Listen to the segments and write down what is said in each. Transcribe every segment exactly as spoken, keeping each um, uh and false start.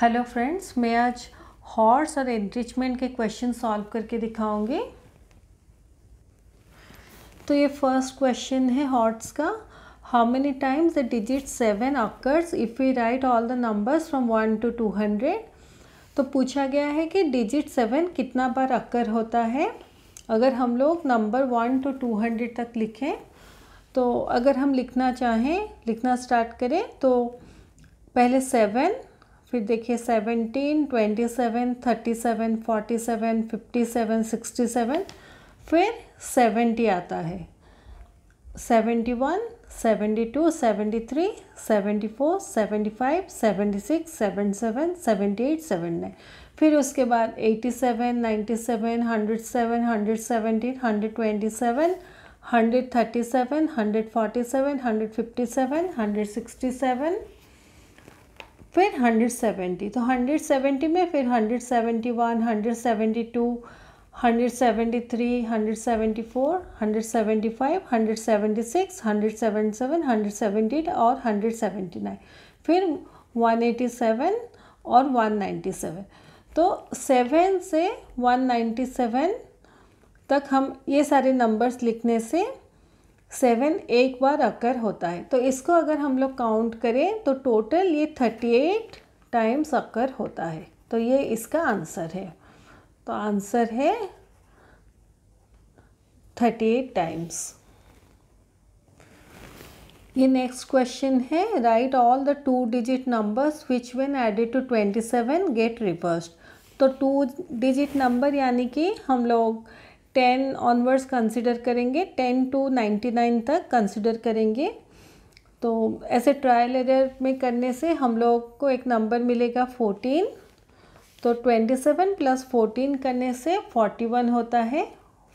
Hello friends, मैं आज horse और एनरिचमेंट के क्वेश्चन सॉल्व करके दिखाऊंगी। तो ये फर्स्ट क्वेश्चन है हॉर्स का। How many times the digit seven occurs if we write all the numbers from one to two hundred. तो पूछा गया है कि डिजिट सेवन कितना बार अकर होता है अगर हम लोग number one to two hundred तक लिखें। तो अगर हम लिखना चाहें, लिखना स्टार्ट करें तो पहले सेवन, फिर देखिए seventeen, twenty seven, thirty seven, forty seven, fifty seven, sixty seven, फिर सेवेंटी आता है, seventy one, seventy two, seventy three, seventy four, seventy five, seventy six, seven seven, seventy eight, seven nine, फिर उसके बाद eighty seven, ninety seven, hundred seven, hundred seventeen, hundred twenty seven, hundred thirty seven, hundred forty seven, hundred fifty seven, hundred sixty seven, फिर hundred seventy. तो hundred seventy में फिर hundred seventy one, hundred seventy two, hundred seventy three, hundred seventy four, hundred seventy five, hundred seventy six, hundred seventy seven, hundred seventy eight और hundred seventy nine, फिर one eighty seven और one ninety seven. तो seven से one ninety seven तक हम ये सारे numbers लिखने से सेवन एक बार अकर होता है। तो इसको अगर हम लोग काउंट करें तो टोटल ये थर्टी एट टाइम्स अकर होता है। तो ये इसका आंसर है। तो आंसर है थर्टी एट टाइम्स। ये नेक्स्ट क्वेश्चन है, write all the two digit numbers which when added to twenty seven get reversed. तो टू डिजिट नंबर यानी कि हम लोग टेन ऑनवर्ड्स कंसिडर करेंगे, टेन टू नाइन्टी नाइन तक कंसिडर करेंगे। तो ऐसे ट्रायल एरर में करने से हम लोग को एक नंबर मिलेगा फोर्टीन। तो ट्वेंटी सेवन प्लस फोर्टीन करने से फोर्टी वन होता है,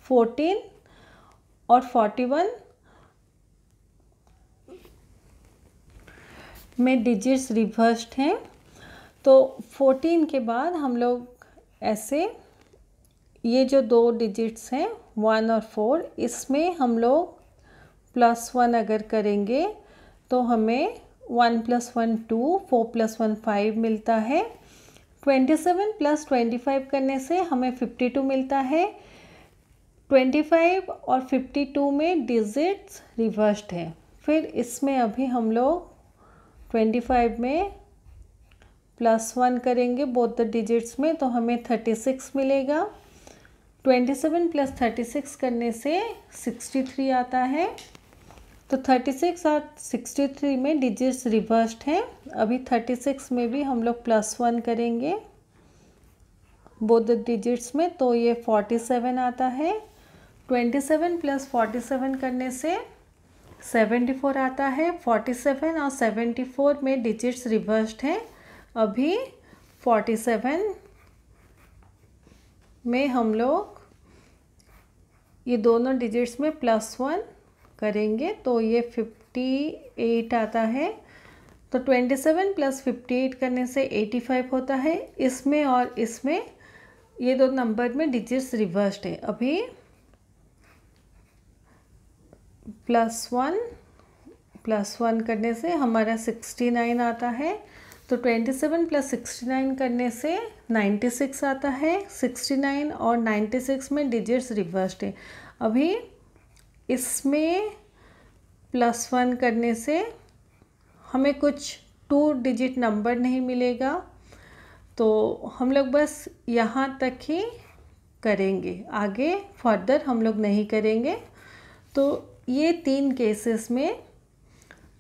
फोर्टीन और फोर्टी वन में डिजिट्स रिवर्स्ड हैं। तो फोर्टीन के बाद हम लोग ऐसे ये जो दो डिजिट्स हैं वन और फोर, इसमें हम लोग प्लस वन अगर करेंगे तो हमें one plus one two, four plus one five मिलता है। Twenty seven plus twenty five करने से हमें फिफ्टी टू मिलता है। ट्वेंटी फाइव और फिफ्टी टू में डिजिट्स रिवर्स्ड है। फिर इसमें अभी हम लोग ट्वेंटी फाइव में प्लस वन करेंगे बोथ द डिजिट्स में तो हमें थर्टी सिक्स मिलेगा। Twenty seven plus thirty six करने से सिक्सटी थ्री आता है। तो थर्टी सिक्स और सिक्सटी थ्री में डिजिट्स रिवर्स्ड हैं। अभी थर्टी सिक्स में भी हम लोग प्लस वन करेंगे बोथ द डिजिट्स में तो ये फोर्टी सेवन आता है। Twenty seven plus forty seven करने से सेवेंटी फोर आता है। फोर्टी सेवन और सेवेंटी फोर में डिजिट्स रिवर्स्ड हैं। अभी फोर्टी सेवन में हम लोग ये दोनों डिजिट्स में प्लस वन करेंगे तो ये फिफ्टी एट आता है। तो twenty seven plus fifty eight करने से एटी फाइव होता है। इसमें और इसमें ये दो नंबर में डिजिट्स रिवर्स्ड है। अभी प्लस वन प्लस वन करने से हमारा सिक्सटी नाइन आता है। तो twenty seven plus sixty nine करने से नाइन्टी सिक्स आता है। सिक्सटी नाइन और नाइन्टी सिक्स में डिजिट्स रिवर्स्ड है। अभी इसमें प्लस वन करने से हमें कुछ टू डिजिट नंबर नहीं मिलेगा तो हम लोग बस यहाँ तक ही करेंगे, आगे फर्दर हम लोग नहीं करेंगे। तो ये तीन केसेस में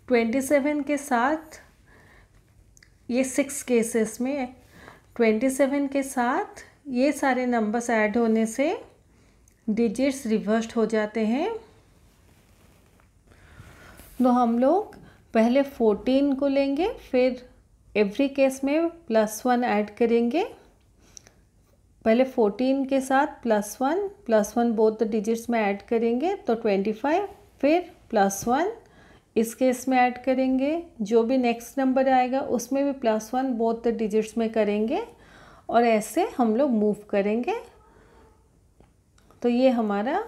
ट्वेंटी सेवन के साथ, ये सिक्स केसेस में ट्वेंटी सेवन के साथ ये सारे नंबर्स ऐड होने से डिजिट्स रिवर्स्ड हो जाते हैं। तो हम लोग पहले फोर्टीन को लेंगे, फिर एवरी केस में प्लस वन ऐड करेंगे। पहले फोर्टीन के साथ plus one, plus one both the digits में ऐड करेंगे तो ट्वेंटी फाइव, फिर प्लस वन इस केस में ऐड करेंगे। जो भी नेक्स्ट नंबर आएगा उसमें भी plus one both the digits में करेंगे और ऐसे हम लोग मूव करेंगे। तो ये हमारा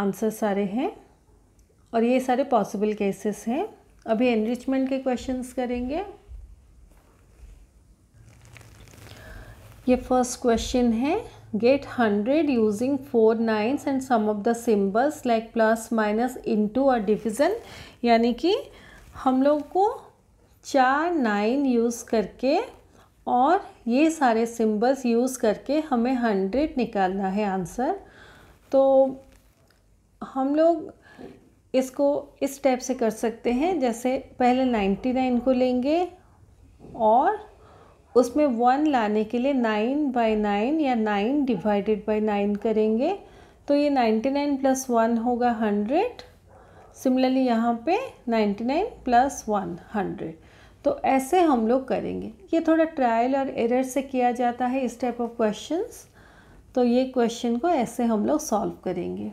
आंसर सारे हैं और ये सारे पॉसिबल केसेस हैं। अभी एनरिचमेंट के क्वेश्चंस करेंगे। ये फर्स्ट क्वेश्चन है, get hundred using four nines and some of the symbols like plus minus into और डिवीज़न। यानी कि हम लोग को चार नाइन यूज़ करके और ये सारे सिम्बल्स यूज़ करके हमें हंड्रेड निकालना है आंसर। तो हम लोग इसको इस टाइप से कर सकते हैं, जैसे पहले नाइन्टी नाइन को लेंगे और उसमें वन लाने के लिए नाइन बाई नाइन या नाइन डिवाइडेड बाई नाइन करेंगे, तो ये नाइन्टी नाइन प्लस वन होगा हंड्रेड। सिमिलरली यहाँ पे ninety nine plus one hundred. तो ऐसे हम लोग करेंगे। ये थोड़ा ट्रायल और एरर से किया जाता है इस टाइप ऑफ क्वेश्चंस। तो ये क्वेश्चन को ऐसे हम लोग सॉल्व करेंगे।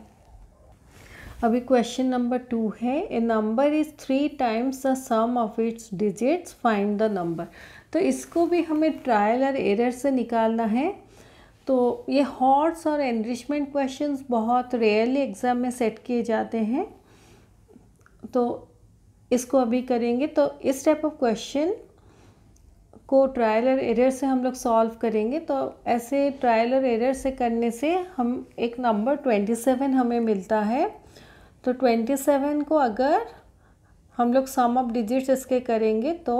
अभी क्वेश्चन नंबर टू है, a number is three times the sum of its digits, find the number. तो इसको भी हमें ट्रायल और एरर से निकालना है। तो ये हॉट्स और एनरिचमेंट क्वेश्चंस बहुत रेयरली एग्ज़ाम में सेट किए जाते हैं। तो इसको अभी करेंगे। तो इस टाइप ऑफ क्वेश्चन को ट्रायल और एरर से हम लोग सॉल्व करेंगे। तो ऐसे ट्रायल और एरर से करने से हम एक नंबर ट्वेंटी सेवन हमें मिलता है। तो ट्वेंटी सेवन को अगर हम लोग सम ऑफ डिजिट्स इसके करेंगे तो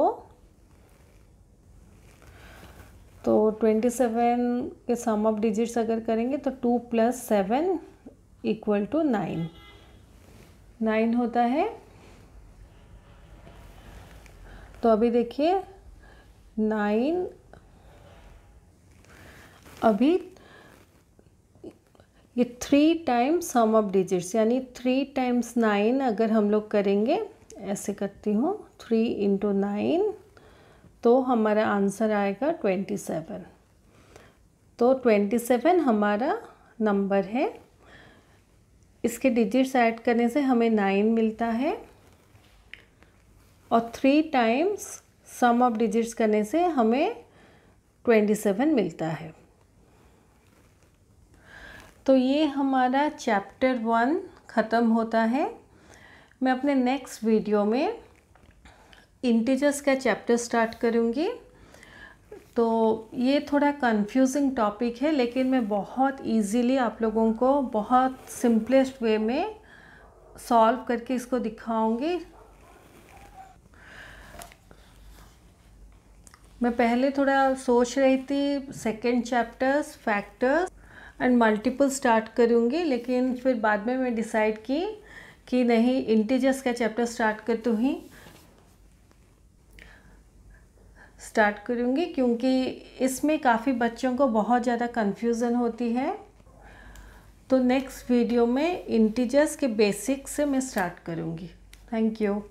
तो ट्वेंटी सेवन के सम ऑफ डिजिट्स अगर करेंगे तो two plus seven equal to nine nine होता है। तो अभी देखिए नाइन, अभी ये three times sum of digits यानी थ्री टाइम्स नाइन अगर हम लोग करेंगे, ऐसे करती हूँ थ्री इंटू नाइन, तो हमारा आंसर आएगा ट्वेंटी सेवन। तो ट्वेंटी सेवन हमारा नंबर है। इसके डिजिट्स ऐड करने से हमें नाइन मिलता है और three times sum of digits करने से हमें ट्वेंटी सेवन मिलता है। तो ये हमारा चैप्टर वन ख़त्म होता है। मैं अपने नेक्स्ट वीडियो में इंटीजर्स का चैप्टर स्टार्ट करूँगी। तो ये थोड़ा कंफ्यूजिंग टॉपिक है, लेकिन मैं बहुत इजीली आप लोगों को बहुत सिंपलेस्ट वे में सॉल्व करके इसको दिखाऊँगी। मैं पहले थोड़ा सोच रही थी second chapters, factors and multiple start करूँगी, लेकिन फिर बाद में मैं डिसाइड की कि नहीं, इंटीजर्स का चैप्टर स्टार्ट करती हूँ स्टार्ट करूँगी क्योंकि इसमें काफ़ी बच्चों को बहुत ज़्यादा कन्फ्यूज़न होती है। तो नेक्स्ट वीडियो में इंटीजर्स के बेसिक से मैं स्टार्ट करूँगी। Thank you.